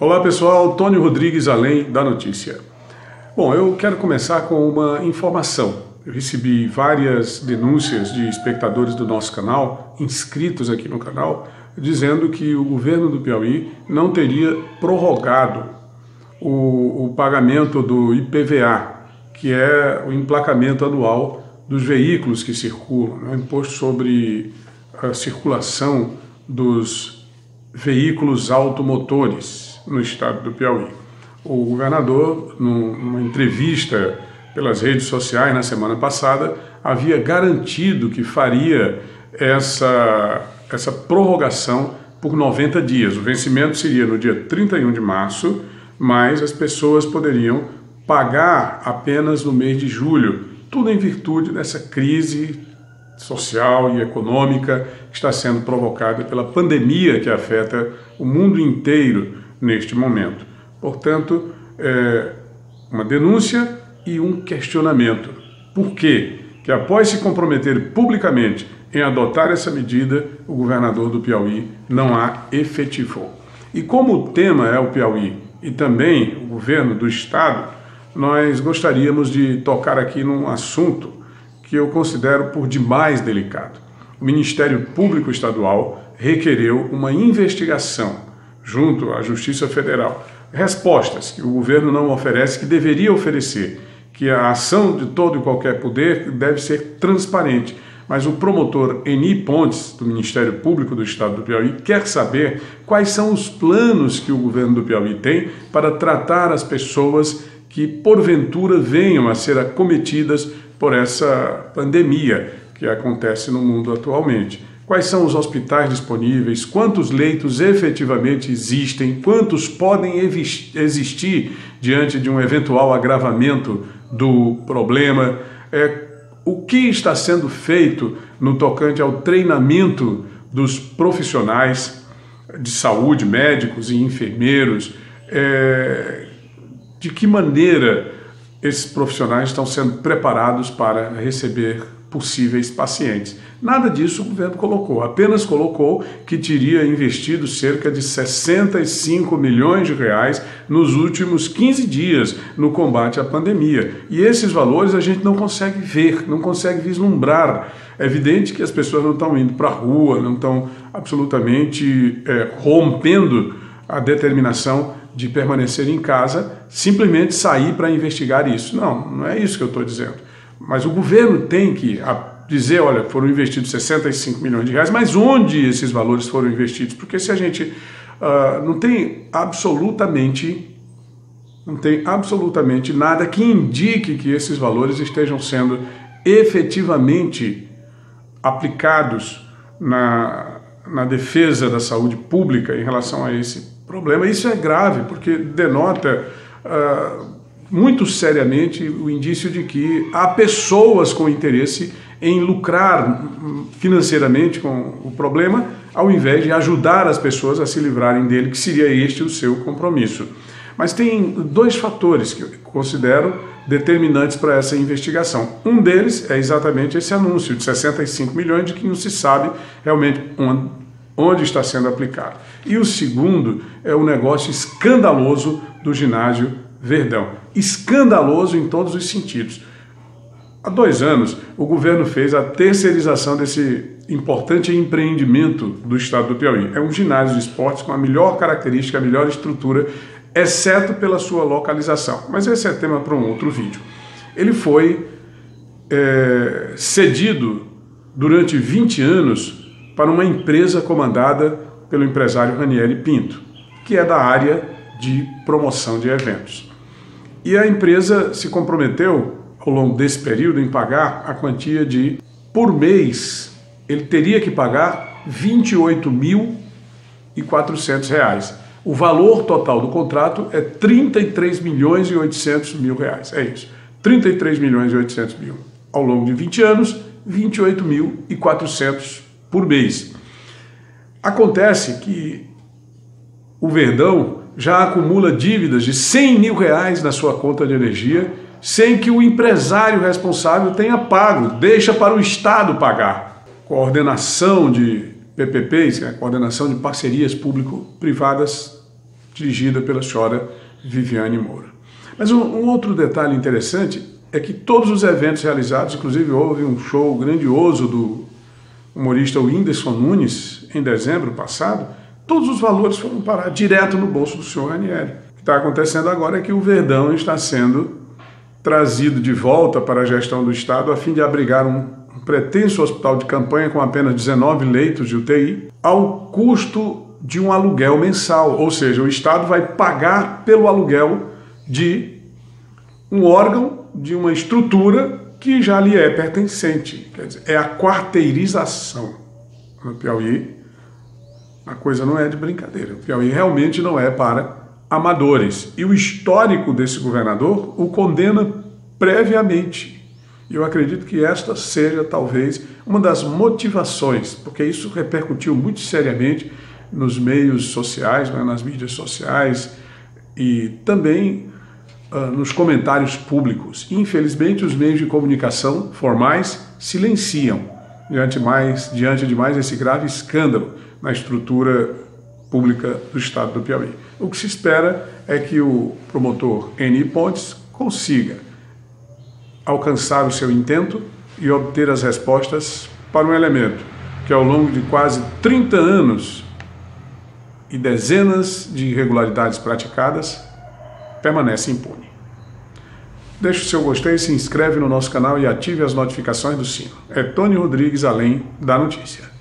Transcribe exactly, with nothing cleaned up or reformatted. Olá pessoal, Toni Rodrigues Além da Notícia. Bom, eu quero começar com uma informação. Eu recebi várias denúncias de espectadores do nosso canal, inscritos aqui no canal, dizendo que o governo do Piauí não teria prorrogado o, o pagamento do I P V A, que é o emplacamento anual dos veículos que circulam, né? Imposto sobre a circulação dos veículos automotores no estado do Piauí. O governador, numa entrevista pelas redes sociais na semana passada, havia garantido que faria essa, essa prorrogação por noventa dias. O vencimento seria no dia trinta e um de março, mas as pessoas poderiam pagar apenas no mês de julho, tudo em virtude dessa crise social e econômica que está sendo provocada pela pandemia que afeta o mundo inteiro neste momento. Portanto, é uma denúncia e um questionamento. Por quê? Que após se comprometer publicamente em adotar essa medida, o governador do Piauí não a efetivou. E como o tema é o Piauí e também o governo do estado, nós gostaríamos de tocar aqui num assunto que eu considero por demais delicado. O Ministério Público Estadual requereu uma investigação junto à Justiça Federal, respostas que o governo não oferece, que deveria oferecer, que a ação de todo e qualquer poder deve ser transparente. Mas o promotor Eny Pontes, do Ministério Público do Estado do Piauí, quer saber quais são os planos que o governo do Piauí tem para tratar as pessoas que, porventura, venham a ser acometidas por essa pandemia que acontece no mundo atualmente. Quais são os hospitais disponíveis, quantos leitos efetivamente existem, quantos podem existir diante de um eventual agravamento do problema, é, o que está sendo feito no tocante ao treinamento dos profissionais de saúde, médicos e enfermeiros, é, de que maneira esses profissionais estão sendo preparados para receber possíveis pacientes. Nada disso o governo colocou, apenas colocou que teria investido cerca de sessenta e cinco milhões de reais nos últimos quinze dias no combate à pandemia. E esses valores a gente não consegue ver, não consegue vislumbrar. É evidente que as pessoas não estão indo para a rua, não estão absolutamente é, rompendo a determinação de permanecer em casa, simplesmente sair para investigar isso. Não, não é isso que eu estou dizendo. Mas o governo tem que dizer, olha, foram investidos sessenta e cinco milhões de reais, mas onde esses valores foram investidos? Porque se a gente uh, não tem absolutamente, não tem absolutamente nada que indique que esses valores estejam sendo efetivamente aplicados na, na defesa da saúde pública em relação a esse problema. Isso é grave, porque denota Uh, muito seriamente o indício de que há pessoas com interesse em lucrar financeiramente com o problema, ao invés de ajudar as pessoas a se livrarem dele, que seria este o seu compromisso. Mas tem dois fatores que eu considero determinantes para essa investigação. Um deles é exatamente esse anúncio de sessenta e cinco milhões de que não se sabe realmente onde onde está sendo aplicado. E o segundo é o negócio escandaloso do Ginásio Verdão. Escandaloso em todos os sentidos. Há dois anos, o governo fez a terceirização desse importante empreendimento do estado do Piauí. É um ginásio de esportes com a melhor característica, a melhor estrutura, exceto pela sua localização. Mas esse é tema para um outro vídeo. Ele foi é, cedido durante vinte anos para uma empresa comandada pelo empresário Ranieri Pinto, que é da área de promoção de eventos. E a empresa se comprometeu, ao longo desse período, em pagar a quantia de, por mês, ele teria que pagar vinte e oito mil e quatrocentos reais. O valor total do contrato é trinta e três milhões e oitocentos mil reais. É isso, trinta e três milhões e oitocentos mil. Ao longo de vinte anos, vinte e oito mil e quatrocentos reais. Por mês. Acontece que o Verdão já acumula dívidas de cem mil reais na sua conta de energia, sem que o empresário responsável tenha pago, deixa para o Estado pagar. Coordenação de P P Ps, coordenação de parcerias público-privadas dirigida pela senhora Viviane Moura. Mas um, um outro detalhe interessante é que todos os eventos realizados, inclusive houve um show grandioso do humorista Whindersson Nunes em dezembro passado, todos os valores foram parar direto no bolso do senhor Ranieri. O que está acontecendo agora é que o Verdão está sendo trazido de volta para a gestão do Estado a fim de abrigar um pretenso hospital de campanha com apenas dezenove leitos de U T I ao custo de um aluguel mensal, ou seja, o Estado vai pagar pelo aluguel de um órgão, de uma estrutura que já lhe é pertencente. Quer dizer, é a quarteirização no Piauí. A coisa não é de brincadeira. O Piauí realmente não é para amadores. E o histórico desse governador o condena previamente. E eu acredito que esta seja, talvez, uma das motivações, porque isso repercutiu muito seriamente nos meios sociais, né, nas mídias sociais e também uh, nos comentários públicos. Infelizmente, os meios de comunicação formais silenciam diante, mais, diante de mais esse grave escândalo na estrutura pública do Estado do Piauí. O que se espera é que o promotor Eny Pontes consiga alcançar o seu intento e obter as respostas para um elemento que, ao longo de quase trinta anos e dezenas de irregularidades praticadas, permanece impune. Deixe o seu gostei, se inscreve no nosso canal e ative as notificações do sino. É Toni Rodrigues Além da Notícia.